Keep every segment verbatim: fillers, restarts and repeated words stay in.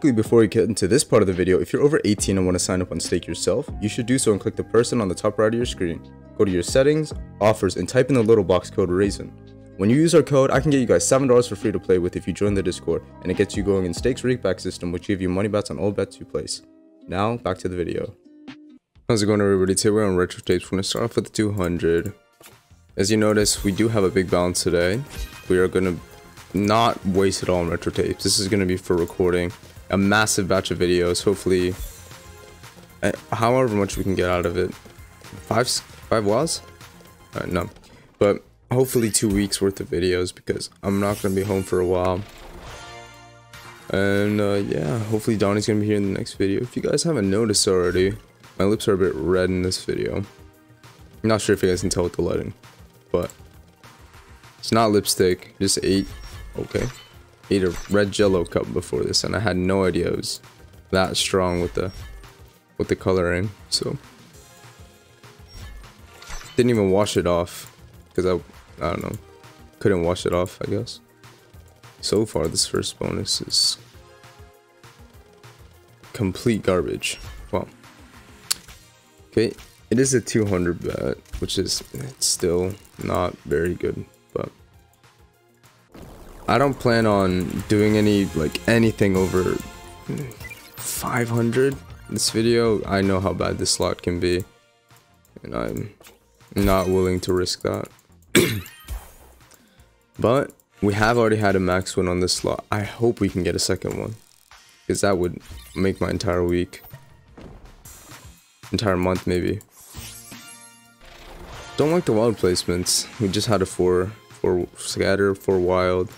Quickly before we get into this part of the video, if you're over eighteen and want to sign up on Stake yourself, you should do so and click the person on the top right of your screen. Go to your settings, offers, and type in the little box code Raisin. When you use our code, I can get you guys seven dollars for free to play with if you join the Discord, and it gets you going in Stake's riggback system, which give you money bets on all bets you place. Now, back to the video. How's it going, everybody? Today we're on Retro Tapes. We're going to start off with the two hundred. As you notice, we do have a big balance today. We are going to not waste it all on Retro Tapes. This is going to be for recording a massive batch of videos, hopefully, however much we can get out of it. Five, five was? Uh, no. But hopefully two weeks worth of videos, because I'm not going to be home for a while. And uh, yeah, hopefully Donnie's going to be here in the next video. If you guys haven't noticed already, my lips are a bit red in this video. I'm not sure if you guys can tell with the lighting, but it's not lipstick. Just ate. Okay, ate a red Jello cup before this, and I had no idea it was that strong with the with the coloring. So didn't even wash it off because I I don't know, couldn't wash it off, I guess. So far, this first bonus is complete garbage. Wow. Okay, it is a two hundred bet, which is it's still not very good, but I don't plan on doing any, like, anything over five hundred this video. I know how bad this slot can be, and I'm not willing to risk that. But we have already had a max win on this slot. I hope we can get a second one, because that would make my entire week, entire month maybe. Don't like the wild placements. We just had a four, four scatter, four wild.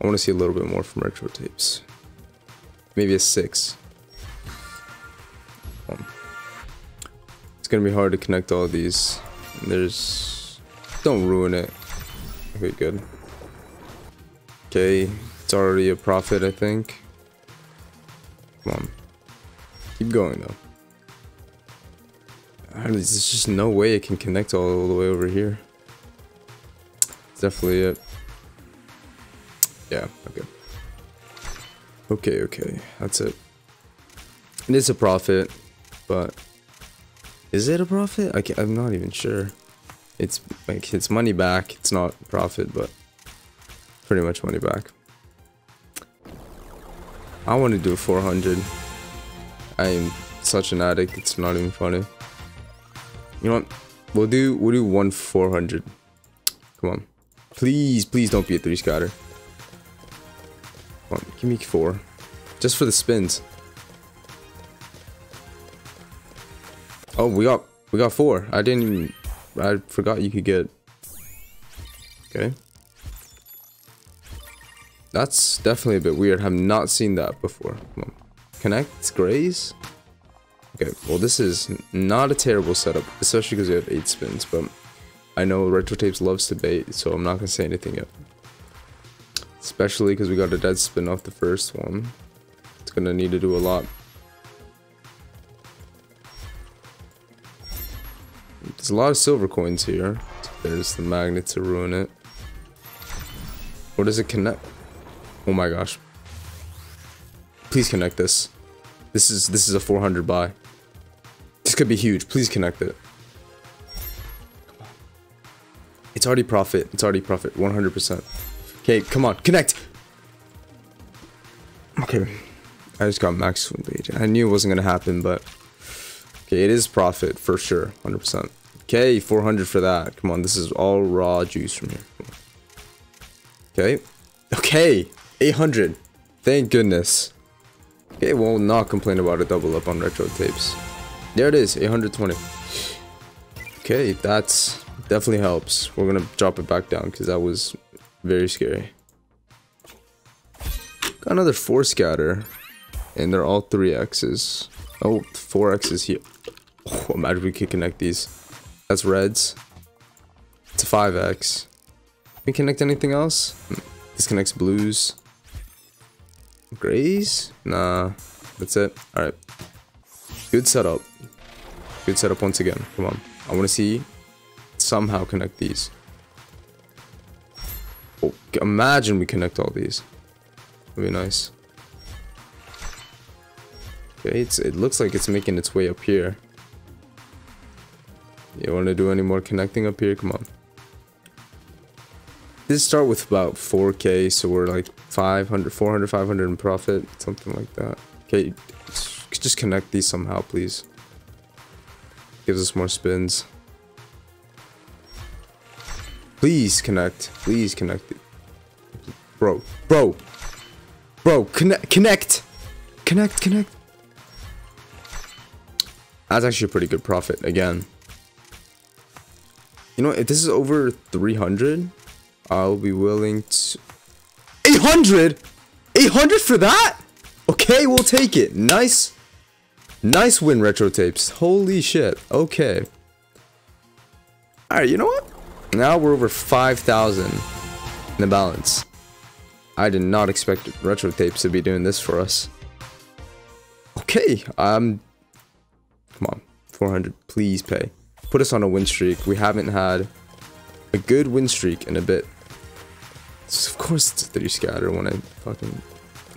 I want to see a little bit more from Retro Tapes. Maybe a six. Um, it's going to be hard to connect all these. There's... Don't ruin it. Okay, good. Okay, it's already a profit, I think. Come on. Keep going, though. There's just no way it can connect all the way over here. It's definitely it. Yeah, okay. Okay, okay, that's it. It is a profit, but is it a profit? I can't, I'm not even sure. It's like it's money back. It's not profit, but pretty much money back. I want to do four hundred. I am such an addict. It's not even funny. You know what? We'll do we'll do one four hundred. Come on, please, please don't be a three scatter. Come on, give me four, just for the spins. Oh, we got we got four. I didn't even. I forgot you could get. Okay, that's definitely a bit weird. Have not seen that before. Come on, connect, graze. Okay, well this is not a terrible setup, especially because we have eight spins, but I know Retro Tapes loves to bait, so I'm not going to say anything yet. Especially because we got a dead spin off the first one. It's going to need to do a lot. There's a lot of silver coins here. There's the magnet to ruin it. Or does it connect? Oh my gosh. Please connect this. This is this is a four hundred buy. This could be huge. Please connect it. Come on. It's already profit. It's already profit. one hundred percent. Okay, come on, connect. Okay, I just got max win lead. I knew it wasn't gonna happen, but okay, it is profit for sure, one hundred percent. Okay, four hundred for that. Come on, this is all raw juice from here. Okay, okay, eight hundred. Thank goodness. Okay, well, not complain about a double up on Retro Tapes. There it is, eight hundred twenty. Okay, that's definitely helps. We're gonna drop it back down because that was very scary. Got another four scatter, and they're all three X's. Oh, four X's here. Oh, imagine we could connect these. That's reds. It's a five X. Can we connect anything else? This connects blues. Grays? Nah, that's it. Alright. Good setup. Good setup once again. Come on. I want to see somehow connect these. Oh, imagine we connect all these. That'd be nice. It's, it looks like it's making its way up here. You want to do any more connecting up here? Come on. This start with about four K, so we're like five hundred, four hundred, five hundred in profit, something like that. Okay, just connect these somehow, please. Gives us more spins. Please connect. Please connect. Bro, bro, bro, connect, connect, connect, connect. That's actually a pretty good profit again. You know, if this is over three hundred, I'll be willing to... eight hundred? eight hundred for that? Okay, we'll take it. Nice. Nice win, Retro Tapes. Holy shit. Okay. Alright, you know what? Now we're over five thousand in the balance. I did not expect Retro Tapes to be doing this for us. Okay, um... come on. four hundred, please pay. Put us on a win streak. We haven't had a good win streak in a bit. So of course it's three scatter when I fucking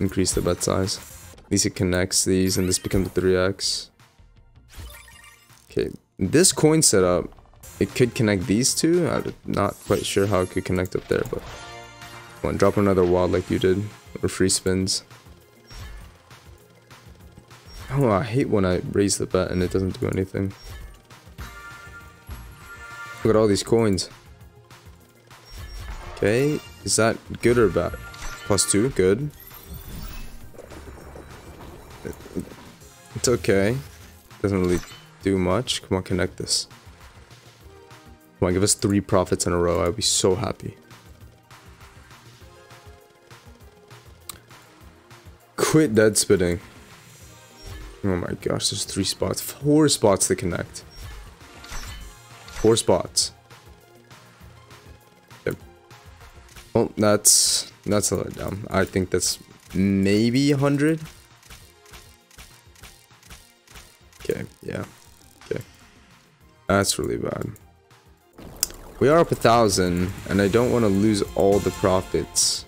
increase the bet size. At least it connects these and this becomes three X. Okay, this coin setup, it could connect these two. I'm not quite sure how it could connect up there, but come on, drop another wild like you did, or free spins. Oh, I hate when I raise the bet and it doesn't do anything. Look at all these coins. Okay, is that good or bad? Plus two, good. It's okay. Doesn't really do much. Come on, connect this. Come on, give us three profits in a row. I'd be so happy. Quit dead spitting. Oh my gosh, there's three spots. Four spots to connect. Four spots. Yep. Well, that's that's a letdown. I think that's maybe a hundred. Okay, yeah. Okay. That's really bad. We are up a thousand, and I don't want to lose all the profits.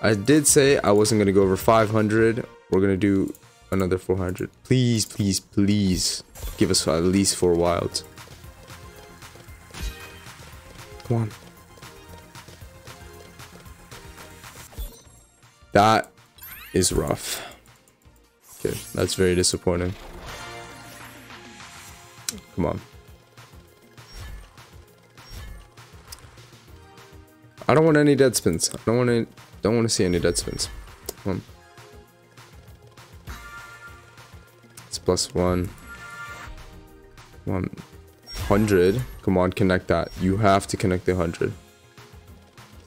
I did say I wasn't gonna go over five hundred. We're gonna do another four hundred. Please, please, please give us at least four wilds. One. That is rough. Okay, that's very disappointing. Come on. I don't want any dead spins. I don't want to. Don't want to see any dead spins. Come on. It's plus one. One. one hundred. Come on, connect that. You have to connect the one hundred.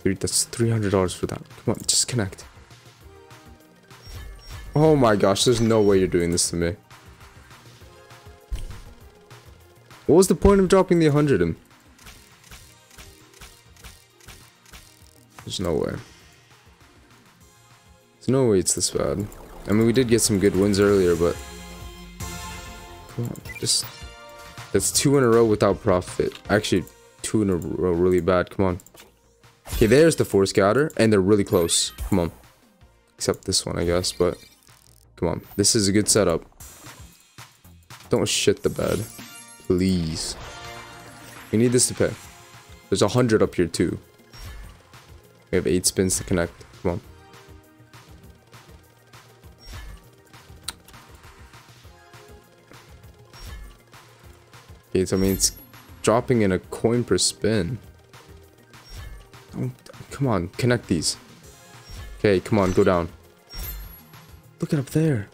That's three hundred dollars for that. Come on, just connect. Oh my gosh, there's no way you're doing this to me. What was the point of dropping the one hundred in? There's no way. There's no way it's this bad. I mean, we did get some good wins earlier, but... come on, just... that's two in a row without profit. Actually, two in a row really bad. Come on. Okay, there's the four scatter, and they're really close. Come on. Except this one, I guess, but... come on. This is a good setup. Don't shit the bed. Please. We need this to pay. There's a hundred up here, too. We have eight spins to connect. Come on. I mean, it's dropping in a coin per spin. Oh, come on, connect these. Okay, come on, go down. Look it up there.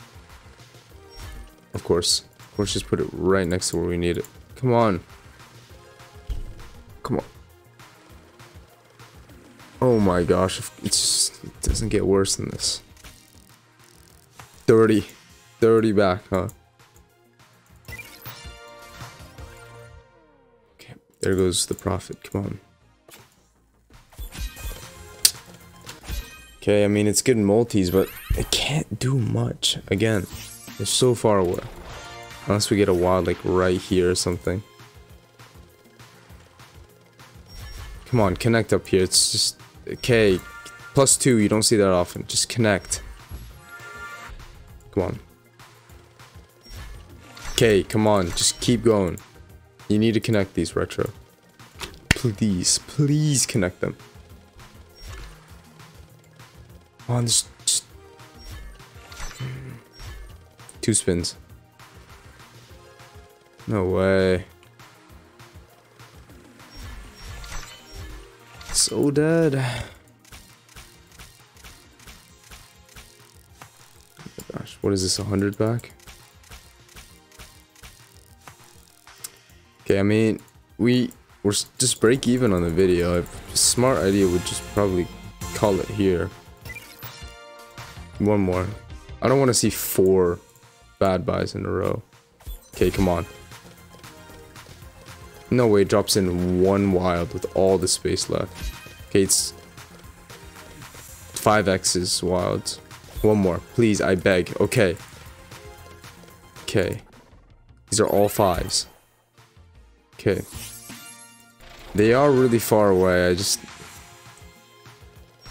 Of course. Of course, just put it right next to where we need it. Come on. Come on. Oh my gosh, it's just, it doesn't get worse than this. thirty. thirty back, huh? There goes the profit, come on. Okay, I mean, it's good in multis, but it can't do much. Again, they're so far away. Unless we get a wild, like, right here or something. Come on, connect up here. It's just... okay, plus two, you don't see that often. Just connect. Come on. Okay, come on, just keep going. You need to connect these, Retro. Please, please connect them. Come on, just, just... Two spins. No way. So dead. Oh my gosh, what is this, one hundred back? Okay, I mean, we... We're just break even on the video. A smart idea would just probably call it here. One more. I don't want to see four bad buys in a row. Okay, come on. No way, it drops in one wild with all the space left. Okay, it's five X's wilds. One more, please, I beg. Okay. Okay. These are all fives. Okay. They are really far away, I just...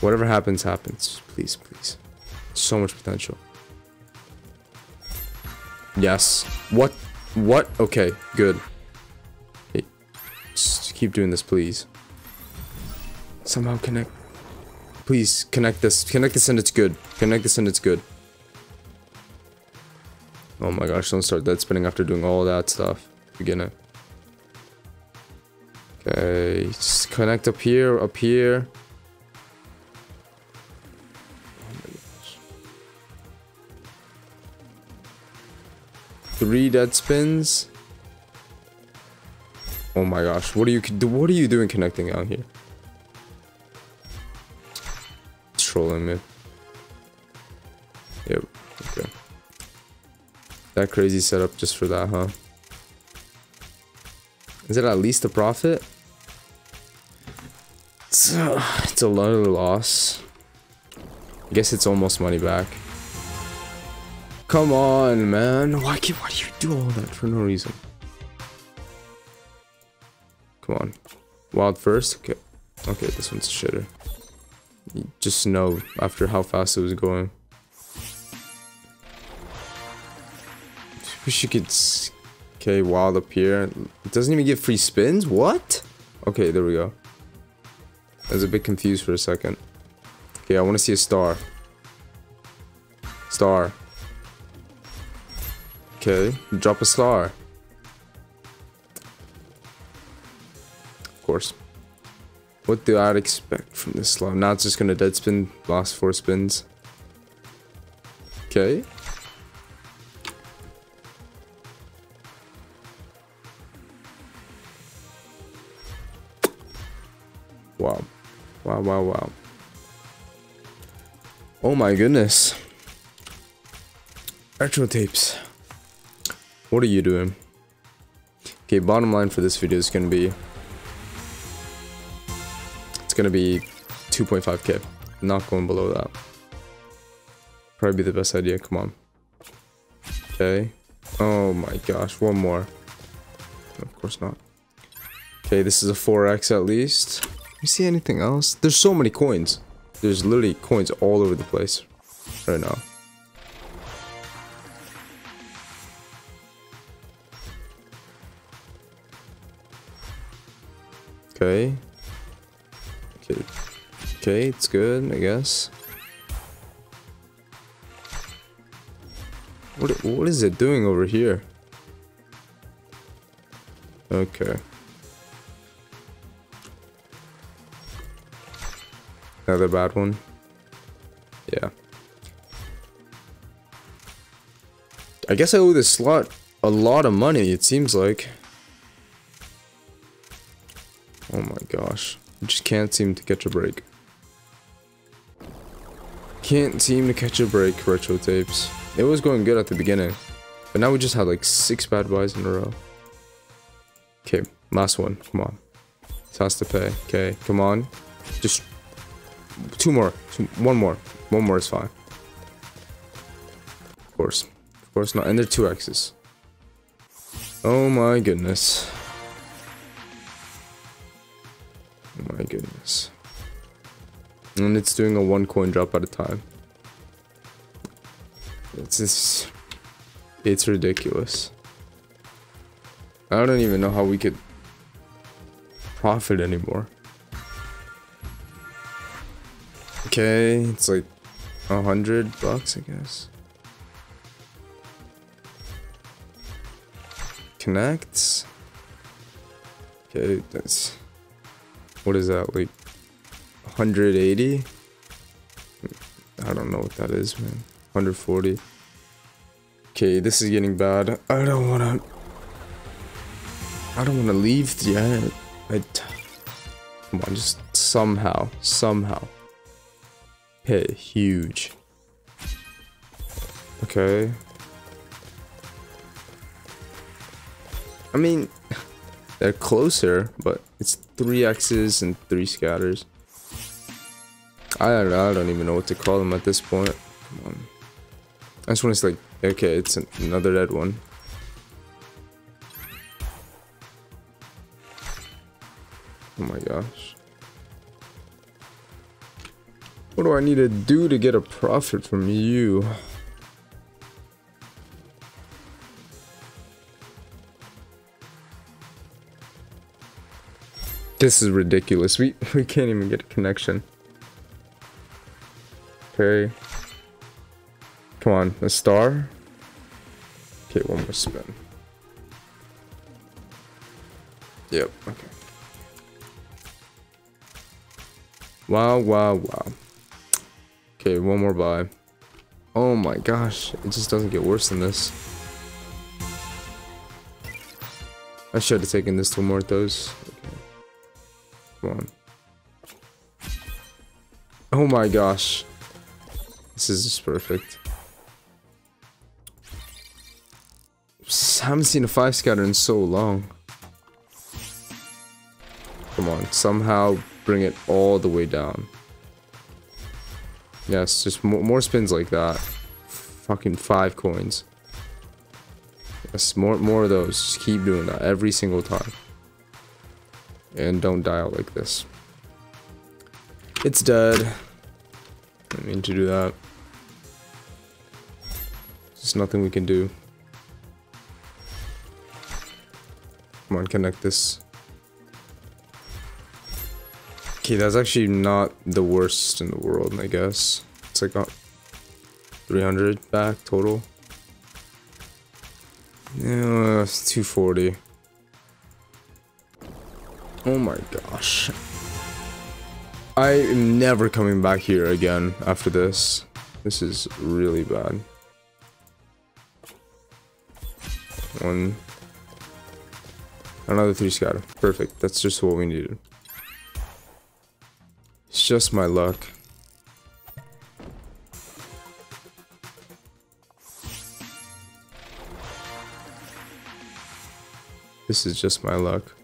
Whatever happens, happens. Please, please. So much potential. Yes. What? What? Okay, good. Okay. Just keep doing this, please. Somehow connect. Please, connect this. Connect this and it's good. Connect this and it's good. Oh my gosh, don't start dead spinning after doing all that stuff. Begin it. Okay, just connect up here, up here. Oh my gosh. Three dead spins. Oh my gosh, what are you what are you doing connecting out here? It's trolling me. Yep, okay. That crazy setup just for that, huh? Is it at least a profit? It's a, it's a low loss. I guess it's almost money back. Come on, man. Why, can, why do you do all that for no reason? Come on. Wild first? Okay. Okay, this one's a shitter. You just know after how fast it was going. Wish you could... Okay, wild up here. It doesn't even give free spins? What? Okay, there we go. I was a bit confused for a second. Okay, I want to see a star. Star. Okay, drop a star. Of course. What do I expect from this slot? Now it's just going to dead spin, last four spins. Okay. Wow. Wow, wow, wow. Oh my goodness. Retro Tapes. What are you doing? Okay, bottom line for this video is going to be... It's going to be two point five K. Not going below that. Probably be the best idea, come on. Okay. Oh my gosh, one more. Of course not. Okay, this is a four X at least. You see anything else? There's so many coins. There's literally coins all over the place right now. Okay. Okay. Okay, it's good, I guess. What what is it doing over here? Okay. Another bad one. Yeah. I guess I owe this slot a lot of money, it seems like. Oh my gosh. I just can't seem to catch a break. Can't seem to catch a break, Retro Tapes. It was going good at the beginning. But now we just had like six bad buys in a row. Okay, last one. Come on. This has to pay. Okay, come on. Just... Two more. Two, one more. One more is fine. Of course. Of course not. And they're two X's. Oh my goodness. Oh my goodness. And it's doing a one coin drop at a time. It's just... It's ridiculous. I don't even know how we could profit anymore. Okay, it's like a hundred bucks, I guess. Connects. Okay, that's, what is that, like one hundred eighty? I don't know what that is, man. one hundred forty. Okay, this is getting bad. I don't wanna, I don't wanna leave yet. I, come on, just somehow, somehow. Okay, huge. Okay. I mean, they're closer, but it's three X's and three scatters. I don't know, I don't even know what to call them at this point. Come on. I just want to say, like, okay, it's an another dead one. Oh my gosh. What do I need to do to get a profit from you? This is ridiculous. We we can't even get a connection. Okay. Come on, a star. Okay, one more spin. Yep, okay. Wow, wow, wow. Okay, one more buy. Oh my gosh, it just doesn't get worse than this. I should have taken this to more of those. Come on. Oh my gosh. This is just perfect. I haven't seen a five scatter in so long. Come on. Somehow bring it all the way down. Yes, just more, more spins like that. Fucking five coins. Yes, more, more of those. Just keep doing that every single time. And don't die out like this. It's dead. I didn't mean to do that. There's nothing we can do. Come on, connect this. Okay, that's actually not the worst in the world, I guess. It's like three hundred back total. Yeah, it's two forty. Oh my gosh. I am never coming back here again after this. This is really bad. One. Another three scatter. Perfect. That's just what we needed. It's just my luck. This is just my luck.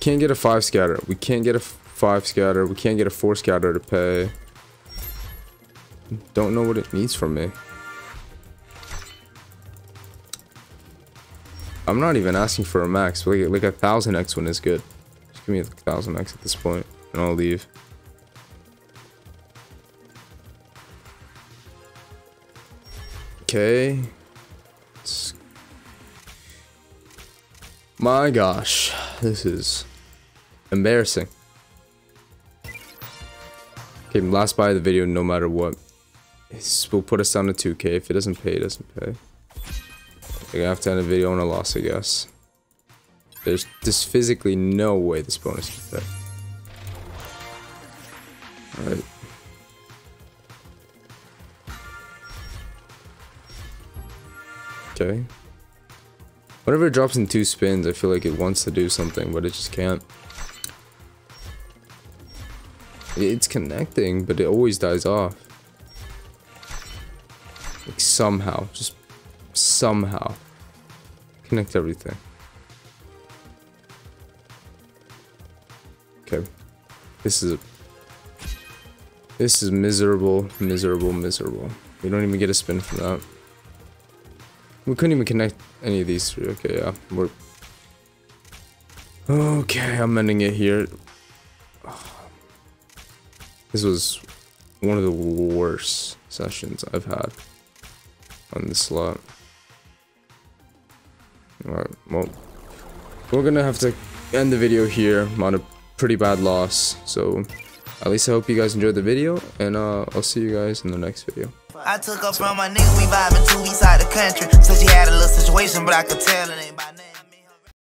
Can't get a five scatter. We can't get a five scatter. We can't get a four scatter to pay. Don't know what it needs from me. I'm not even asking for a max. Like, like a thousand X one is good. Just give me a thousand X at this point, and I'll leave. Okay. It's... My gosh, this is embarrassing. Okay, last buy of the video, no matter what. This will put us down to two K. If it doesn't pay, it doesn't pay. I have to end a video on a loss, I guess. There's just physically no way this bonus can pay. Alright. Okay. Whenever it drops in two spins, I feel like it wants to do something, but it just can't. It's connecting, but it always dies off. Like somehow, just somehow. Connect everything. Okay. This is... A, this is miserable, miserable, miserable. We don't even get a spin from that. We couldn't even connect any of these three. Okay, yeah, we're... Okay, I'm ending it here. This was one of the worst sessions I've had. on this slot. Alright, well, we're gonna have to end the video here. I'm on a pretty bad loss, so at least I hope you guys enjoyed the video, and uh, I'll see you guys in the next video. I took up from my nigga, we vibing too, we side the country. Said she had a little situation, but I could tell it ain't about